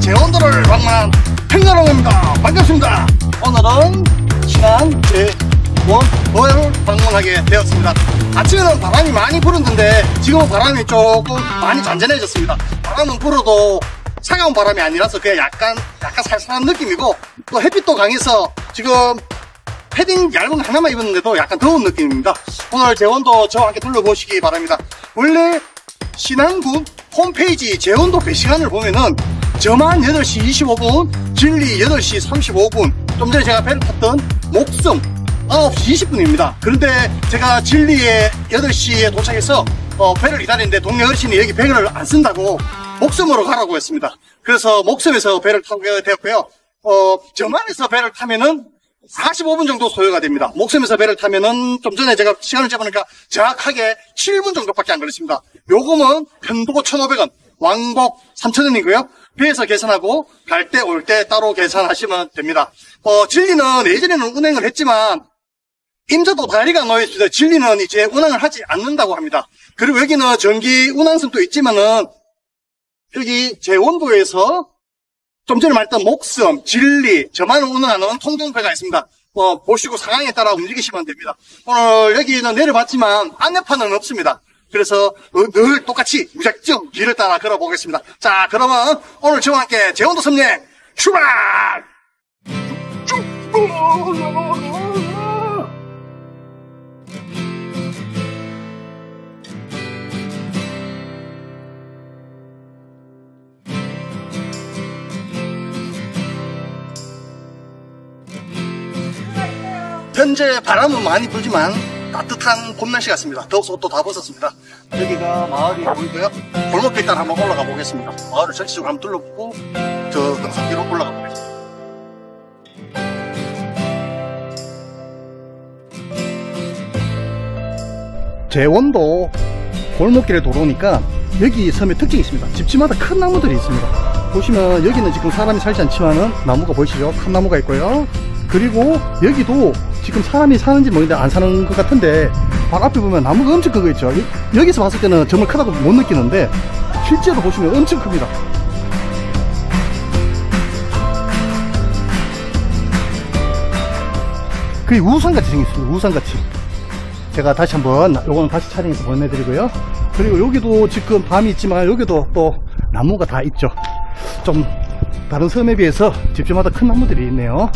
재원도를 방문한 행사로입니다. 반갑습니다. 오늘은 신안 제1 방문하게 되었습니다. 아침에는 바람이 많이 불었는데 지금은 바람이 조금 많이 잔잔해졌습니다. 바람은 불어도 차가운 바람이 아니라서 그냥 약간 살살한 느낌이고, 또 햇빛도 강해서 지금 패딩 얇은 하나만 입었는데도 약간 더운 느낌입니다. 오늘 재원도 저와 함께 둘러보시기 바랍니다. 원래 신안군 홈페이지 재원도 배시간을 보면은 점안 8시 25분, 진리 8시 35분, 좀 전에 제가 배를 탔던 목섬 9시 20분입니다. 그런데 제가 진리에 8시에 도착해서 배를 기다리는데 동네 어르신이 여기 배를 안 쓴다고 목섬으로 가라고 했습니다. 그래서 목섬에서 배를 타게 되었고요. 점안에서 배를 타면은 45분 정도 소요가 됩니다. 목섬에서 배를 타면은 좀 전에 제가 시간을 재보니까 정확하게 7분 정도밖에 안 걸렸습니다. 요금은 편도 1,500원, 왕복 3,000원이고요. 배에서 계산하고 갈 때 올 때 따로 계산하시면 됩니다. 진리는 예전에는 운행을 했지만 임자도 다리가 놓여 있습니다. 진리는 이제 운항을 하지 않는다고 합니다. 그리고 여기는 전기 운항선도 있지만은 여기 재원도에서 좀 전에 말했던 목섬, 진리, 저만 운항하는 통정배가 있습니다. 보시고 상황에 따라 움직이시면 됩니다. 오늘 여기는 내려봤지만 안내판은 없습니다. 그래서 늘 똑같이 무작정 길을 따라 걸어보겠습니다. 자, 그러면 오늘 저와 함께 재원도 섬여행 출발! 현재 바람은 많이 불지만 따뜻한 봄날씨 같습니다. 더워서 옷도 다 벗었습니다. 여기가 마을이 보이고요. 골목길 따라 한번 올라가 보겠습니다. 마을을 전체적으로 한번 둘러보고 저 등산길로 올라가 보겠습니다. 재원도 골목길에 들어오니까 여기 섬의 특징이 있습니다. 집집마다 큰 나무들이 있습니다. 보시면 여기는 지금 사람이 살지 않지만은 나무가 보이시죠? 큰 나무가 있고요. 그리고 여기도 지금 사람이 사는지 모르는데 안 사는 것 같은데 바로 앞에 보면 나무가 엄청 크고 있죠. 여기서 봤을 때는 정말 크다고 못 느끼는데 실제로 보시면 엄청 큽니다. 그게 우산같이 생겼습니다. 우산같이. 제가 다시 한번 요거는 다시 촬영해서 보내드리고요. 그리고 여기도 지금 밤이 있지만 여기도 또 나무가 다 있죠. 좀 다른 섬에 비해서 집집마다 큰 나무들이 있네요.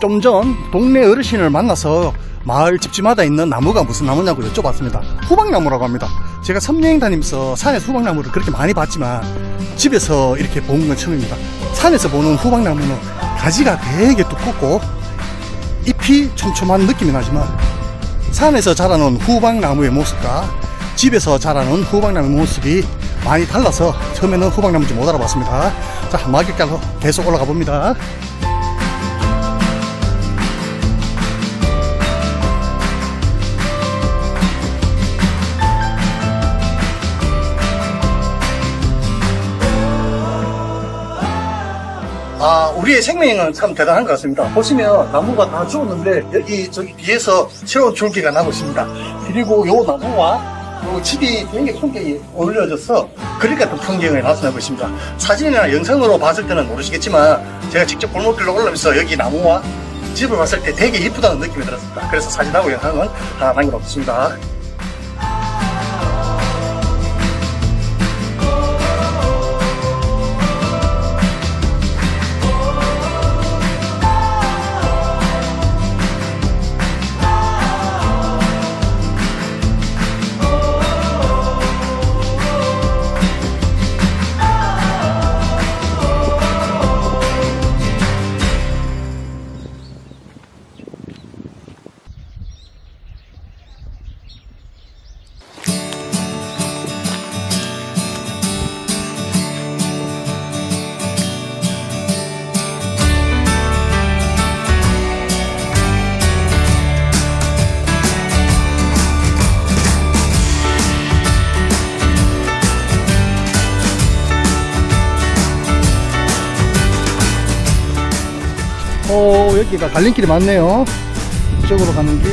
좀 전 동네 어르신을 만나서 마을 집집마다 있는 나무가 무슨 나무냐고 여쭤봤습니다. 후박나무라고 합니다. 제가 섬여행 다니면서 산에서 후박나무를 그렇게 많이 봤지만 집에서 이렇게 보는 건 처음입니다. 산에서 보는 후박나무는 가지가 되게 두껍고 잎이 촘촘한 느낌이 나지만 산에서 자라는 후박나무의 모습과 집에서 자라는 후박나무의 모습이 많이 달라서 처음에는 후박나무인지 못 알아봤습니다. 자, 마을길로 계속 올라가 봅니다. 우리의 생명은 참 대단한 것 같습니다. 보시면 나무가 다 죽었는데 여기 저기 뒤에서 새로운 줄기가 나고 있습니다. 그리고 요 나무와 요 집이 되게 풍경이 어울려져서 그릴 같은 풍경이 나타나고 있습니다. 사진이나 영상으로 봤을 때는 모르시겠지만 제가 직접 골목길로 올라오면서 여기 나무와 집을 봤을 때 되게 이쁘다는 느낌이 들었습니다. 그래서 사진하고 영상은 다 남겨놓습니다. 여기가 갈림길이 많네요. 이쪽으로 가는 길,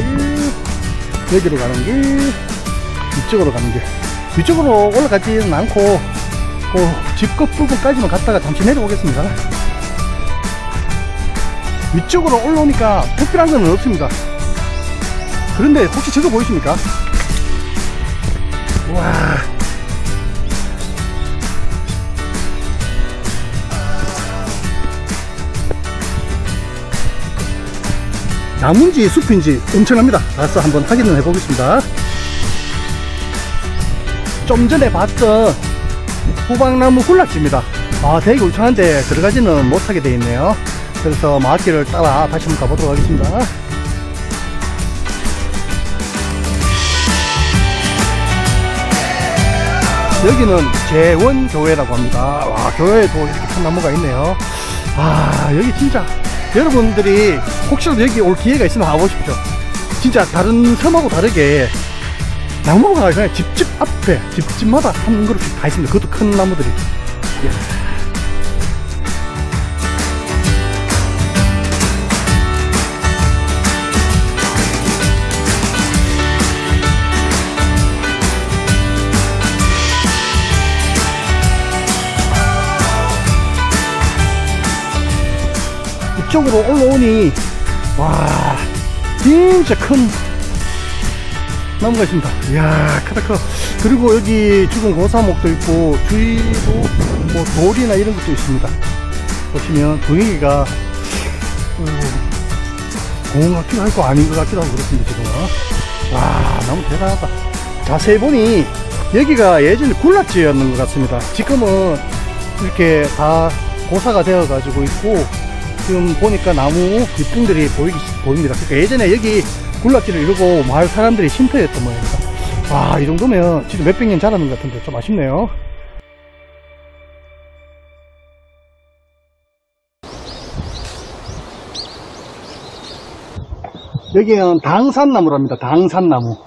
여기로 가는 길, 이쪽으로 가는 길. 이쪽으로 올라가지는 않고 집끝 부분까지만 갔다가 잠시 내려오겠습니다. 위쪽으로 올라오니까 특별한 건 없습니다. 그런데 혹시 저거 보이십니까? 와, 나무인지 숲인지 엄청납니다. 알았어, 한번 확인을 해보겠습니다. 좀 전에 봤던 후박나무 군락지입니다. 아, 되게 울창한데 들어가지는 못하게 되어 있네요. 그래서 마을길을 따라 다시 한번 가보도록 하겠습니다. 여기는 재원교회라고 합니다. 와, 교회에도 이렇게 큰 나무가 있네요. 아, 여기 진짜 여러분들이 혹시라도 여기 올 기회가 있으면 와보십시오. 진짜 다른 섬하고 다르게 나무가 그냥 집집 앞에 집집마다 한 그룹씩 다 있습니다. 그것도 큰 나무들이. 이쪽으로 올라오니 와, 진짜 큰 나무가 있습니다. 이야, 크다 커. 그리고 여기 죽은 고사목도 있고 주위도 뭐 돌이나 이런 것도 있습니다. 보시면 분위기가 공원 같기도 하고 아닌 것 같기도 하고 그렇습니다. 지금 와, 너무 대단하다. 자세히 보니 여기가 예전에 군락지였는 것 같습니다. 지금은 이렇게 다 고사가 되어 가지고 있고 지금 보니까 나무 잎분들이 보입니다. 그러니까 예전에 여기 군락지를 이루고 마을 사람들이 쉼터였던 모양입니다. 와, 이 정도면 지금 몇백 년 자라는 것 같은데 좀 아쉽네요. 여기는 당산나무랍니다. 당산나무.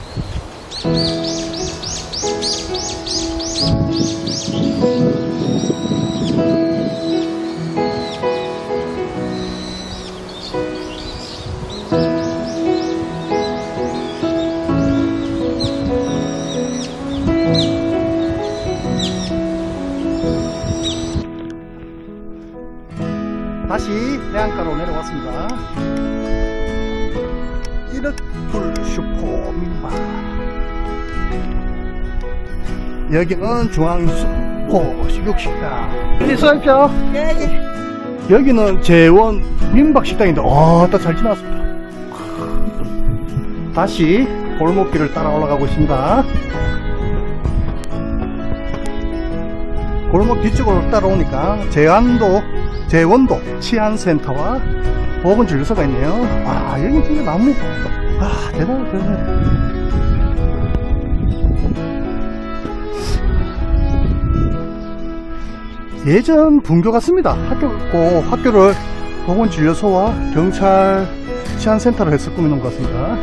다시 해안가로 내려왔습니다. 이호불 슈퍼 민박. 여기는 중앙 슈퍼 16식당. 여기 수고하십시오. 네. 여기는 재원 민박식당인데, 아, 또 잘 지나왔습니다. 다시 골목길을 따라 올라가고 있습니다. 골목 뒤쪽으로 따라오니까 재원도 치안센터와 보건진료소가 있네요. 와, 여기 진짜 나무, 아, 대단하다. 예전 분교 같습니다. 학교를 보건진료소와 경찰 치안센터로 해서 꾸미는 것 같습니다.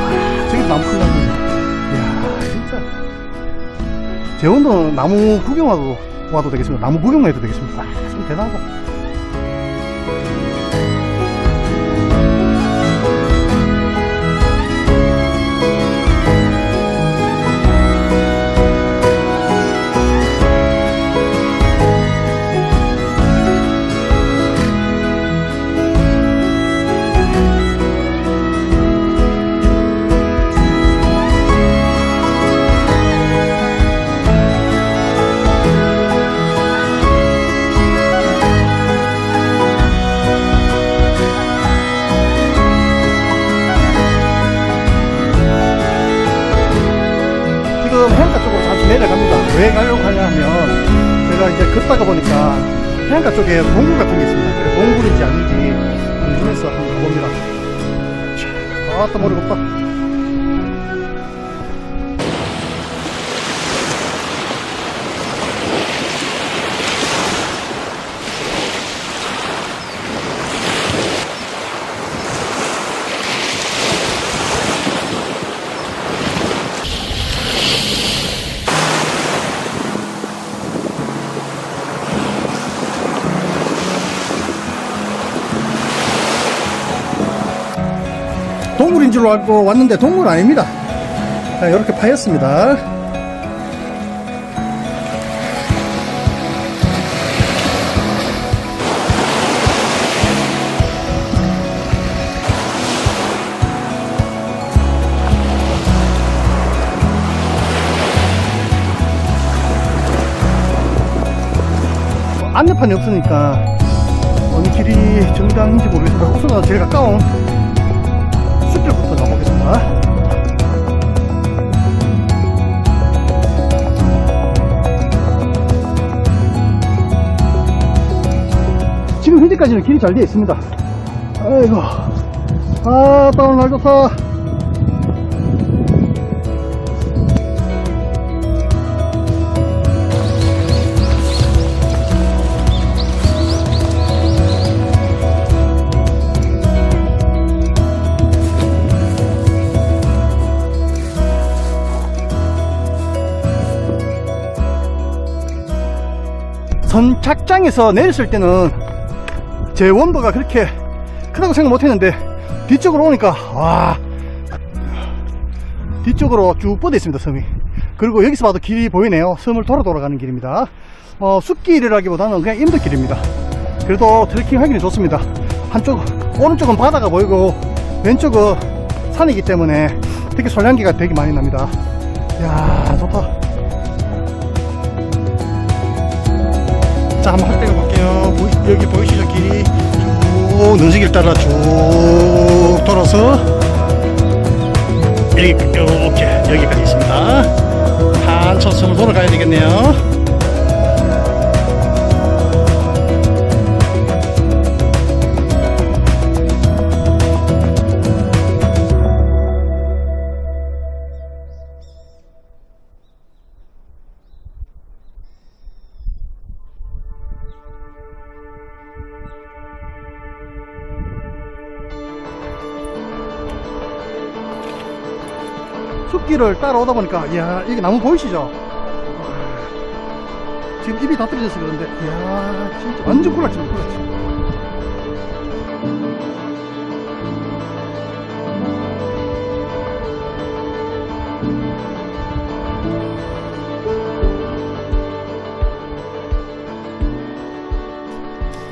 아, 저기 나무 큰 나무. 재원도 나무 구경하고 와도 되겠습니다. 나무 구경만 해도 되겠습니다. 아, 참 대단하다. 왜 가려고 하냐 하면, 제가 이제 걷다가 보니까 해안가 쪽에 동굴 같은 게 있습니다. 그래서 동굴인지 아닌지 궁금해서 한번 가봅니다. 아, 또 머리 걷다. 줄로 알고 왔는데 동굴 아닙니다. 자, 이렇게 파였습니다. 안내판이 없으니까 어느 길이 정당인지 모르겠습니다. 혹시나 제일 가까운 숲길부터 가보겠습니다. 지금 현재까지는 길이 잘 되어 있습니다. 아이고, 아, 또 오늘 날 좋다. 선착장에서 내렸을 때는 제 원도가 그렇게 크다고 생각 못했는데 뒤쪽으로 오니까 와, 뒤쪽으로 쭉 뻗어 있습니다, 섬이. 그리고 여기서 봐도 길이 보이네요. 섬을 돌아가는 길입니다. 숲길이라기보다는 그냥 임도길입니다. 그래도 트레킹하기는 좋습니다. 한쪽 오른쪽은 바다가 보이고 왼쪽은 산이기 때문에 특히 솔향기가 되게 많이 납니다. 이야, 좋다. 자, 한번 확대해 볼게요. 여기 보이시죠? 길이 쭉 눈시길 따라 쭉 돌아서 이렇게 여기까지 있습니다. 한참 섬을 돌아가야 되겠네요. 숲길을 따라오다 보니까, 이야, 여기 나무 보이시죠? 지금 입이 다 떨어져서 그런데, 이야, 진짜 완전 꿀락집니다, 꿀락집.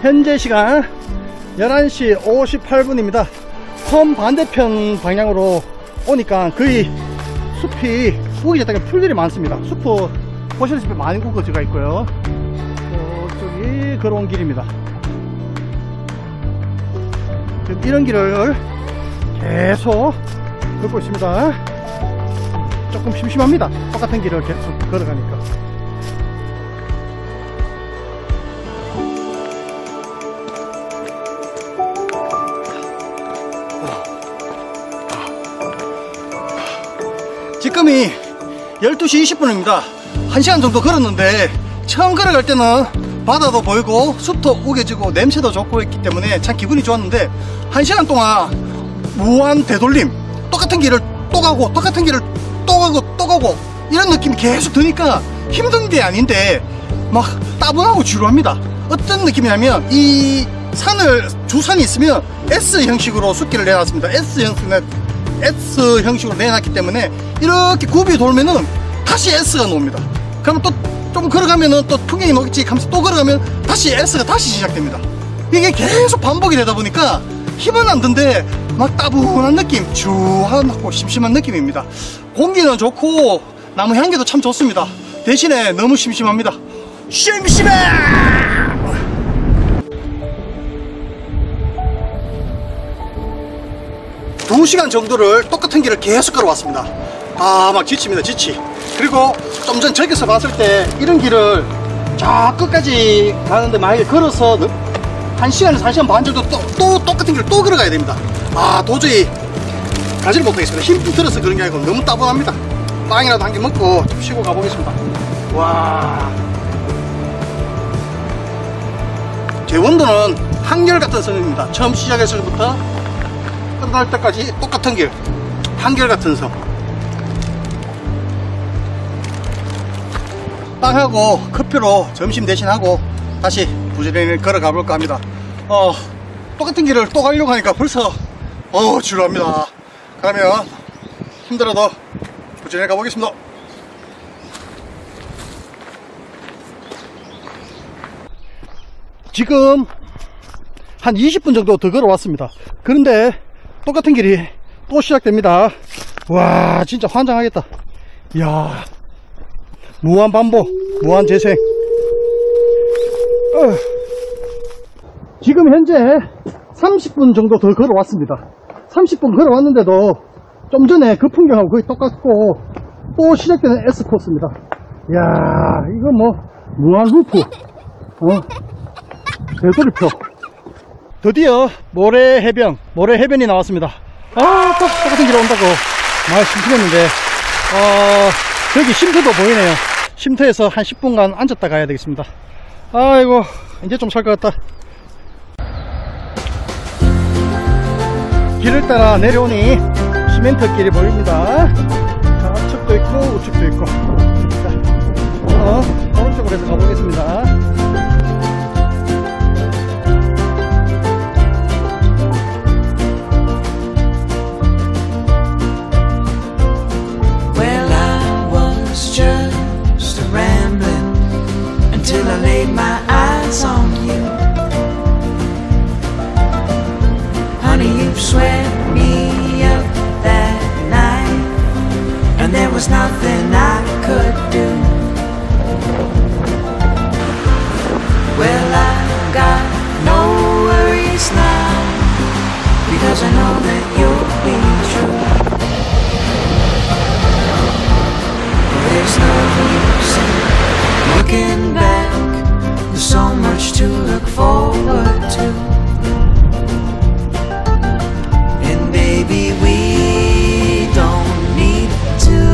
현재 시간 11시 58분입니다. 섬 반대편 방향으로 오니까 거의 숲이 우기졌다가 풀들이 많습니다. 숲은 보시다시피 많이 우거져가 있고요. 저쪽이 걸어온 길입니다. 이런 길을 계속 걷고 있습니다. 조금 심심합니다. 똑같은 길을 계속 걸어가니까. 지금이 12시 20분입니다. 1시간 정도 걸었는데 처음 걸어갈 때는 바다도 보이고 숲도 우겨지고 냄새도 좋고 했기 때문에 참 기분이 좋았는데 1시간 동안 무한 되돌림, 똑같은 길을 또 가고 똑같은 길을 또 가고 또 가고 이런 느낌이 계속 드니까 힘든 게 아닌데 막 따분하고 지루합니다. 어떤 느낌이냐면 이 산을 주산이 있으면 S 형식으로 숲길을 내놨습니다. S 형식으로 내놨기 때문에 이렇게 굽이 돌면은 다시 S가 나옵니다. 그러면 또 좀 걸어가면은 또 풍경이 녹지 하면서 또 걸어가면 다시 S가 다시 시작됩니다. 이게 계속 반복이 되다 보니까 힘은 안 든데 막 따분한 느낌, 주하고 심심한 느낌입니다. 공기는 좋고 나무 향기도 참 좋습니다. 대신에 너무 심심합니다. 심심해! 두 시간 정도를 똑같은 길을 계속 걸어왔습니다. 아, 막 지칩니다, 지치. 그리고 좀 전 저기서 봤을 때 이런 길을 저 끝까지 가는데 만약에 걸어서 1시간에서 1시간 반 정도 또 똑같은 길을 또 걸어가야 됩니다. 아, 도저히 가지를 못하겠습니다. 힘들어서 그런 게 아니고 너무 따분합니다. 빵이라도 한 개 먹고 좀 쉬고 가보겠습니다. 와, 재원도는 한결같은 섬입니다. 처음 시작해서부터 끝날 때까지 똑같은 길, 한결같은 섬. 빵하고 커피로 점심 대신하고 다시 부지런히 걸어가 볼까 합니다. 똑같은 길을 또 가려고 하니까 벌써 지루합니다. 가면 힘들어도 도전해 가보겠습니다. 지금 한 20분 정도 더 걸어왔습니다. 그런데 똑같은 길이 또 시작됩니다. 와, 진짜 환장하겠다. 이야, 무한 반복, 무한 재생. 지금 현재 30분 정도 더 걸어왔습니다. 30분 걸어왔는데도 좀 전에 그 풍경하고 거의 똑같고 또 시작되는 S코스입니다. 이야, 이거 뭐 무한 루프, 배도리표. 드디어 모래해변이 나왔습니다. 아, 똑같은 길 온다고 많이 심심했는데 여기 쉼터도 보이네요. 쉼터에서 한 10분간 앉았다 가야 되겠습니다. 아이고, 이제 좀 살 것 같다. 길을 따라 내려오니 시멘트 길이 보입니다. 좌측도 있고 우측도 있고. 오른쪽으로 해서 가보겠습니다.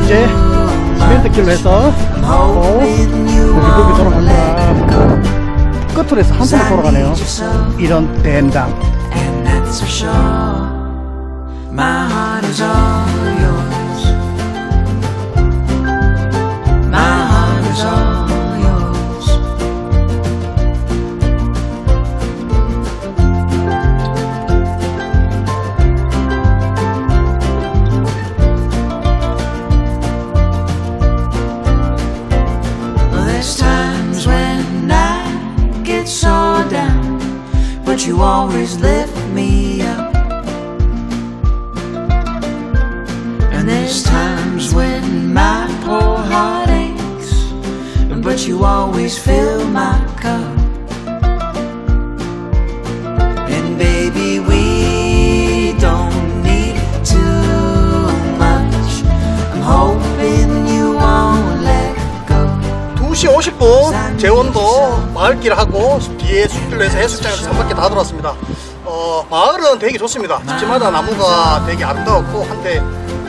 이제 시멘트길로 해서 고기고기 돌아갑니다. 끝으로 해서 한쪽으로 돌아가네요. 이런 댄담. You always lift me up, and there's times when my poor heart aches, but you always fill my cup. And baby, we don't need too much. I'm hoping you won't let go. 2시 50분 재원도 마을길 하고 뒤에 숲길로 해서 해수욕장에서 3바퀴 다 돌았습니다. 마을은 되게 좋습니다. 집집마다 나무가 되게 아름다웠고 한데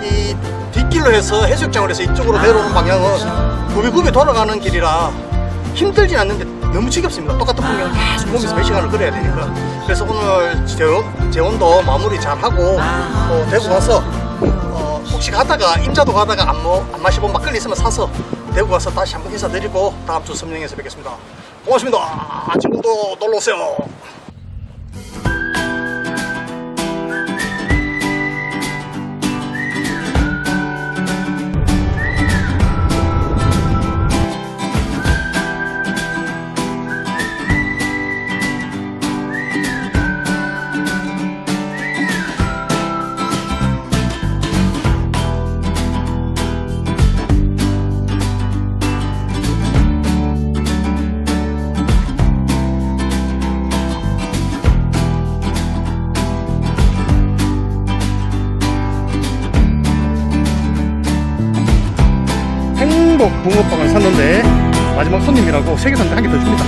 이 뒷길로 해서 해수욕장으로 해서 이쪽으로 내려오는 방향은 구비구비 돌아가는 길이라 힘들진 않는데 너무 지겹습니다. 똑같은 풍경을 계속 보면서 몇 시간을 걸어야 되니까. 그래서 오늘 재원도 마무리 잘하고 대구 가서 혹시 가다가 임자도 가다가 안 마시고 막걸리 있으면 사서 대구 가서 다시 한번 인사드리고 다음 주 섬령에서 뵙겠습니다. 고맙습니다. 지금도 놀러오세요. 붕어빵을 샀는데 마지막 손님이라고 3개 샀는데 1개 더 줍니다.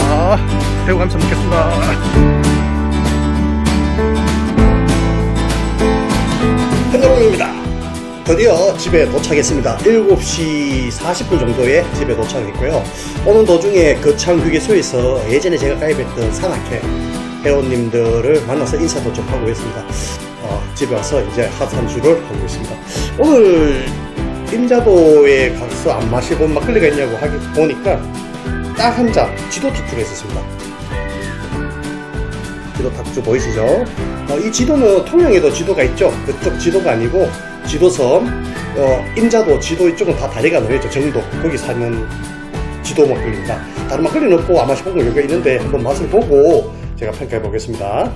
아, 대구 감사 먹겠습니다. 팬여러분입니다. 드디어 집에 도착했습니다. 7시 40분 정도에 집에 도착했고요. 오는 도중에 거창 휴게소에서 예전에 제가 가입했던 산악회 회원님들을 만나서 인사도 좀 하고 있습니다. 집에 와서 이제 하산주를 하고 있습니다. 오늘 임자도에 가서 안 마시본 막걸리가 있냐고 보니까 딱 한 잔 지도 탁주를 했었습니다. 지도 탁주 보이시죠? 이 지도는 통영에도 지도가 있죠. 그쪽 지도가 아니고 지도섬, 임자도 지도 이쪽은 다 다리가 놓여있죠. 정도 거기 사는 지도 막걸리입니다. 다른 막걸리는 없고 아마 시봉은 여기가 있는데 한번 맛을 보고 제가 평가해 보겠습니다.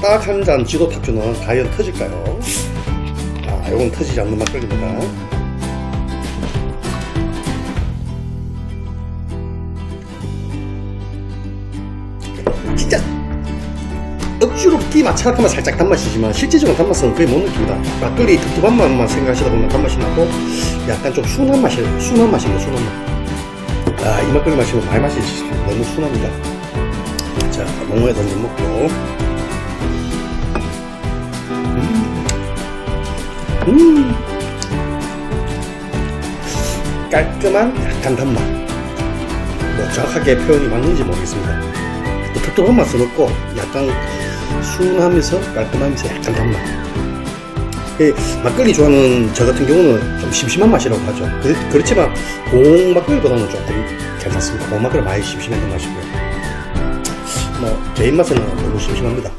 딱 한 잔 지도 탁주는 과연 터질까요? 아, 요건 터지지 않는 막걸리입니다. 진짜 억지로 끼 맞춰놨다만 살짝 단맛이지만 실제적으로 단맛은 거의 못 느낍니다. 막걸리 텁텁한 맛만 생각하시다 보면 단맛이 나고 약간 좀 순한 맛이에요. 순한 맛입니다. 순한 맛. 아, 이 막걸리 마시면 많이 마시죠. 너무 순합니다. 자, 농어에 던져 먹고. 깔끔한 약간 단맛. 뭐 정확하게 표현이 맞는지 모르겠습니다. 텁텁한 맛은 없고 약간 순하면서 깔끔하면서 약간 단맛. 막걸리 좋아하는 저 같은 경우는 좀 심심한 맛이라고 하죠. 그렇지만 공 막걸리보다는 조금 괜찮습니다. 공 막걸리 많이 심심했던 맛이고요. 뭐 제 입맛은 너무 심심합니다.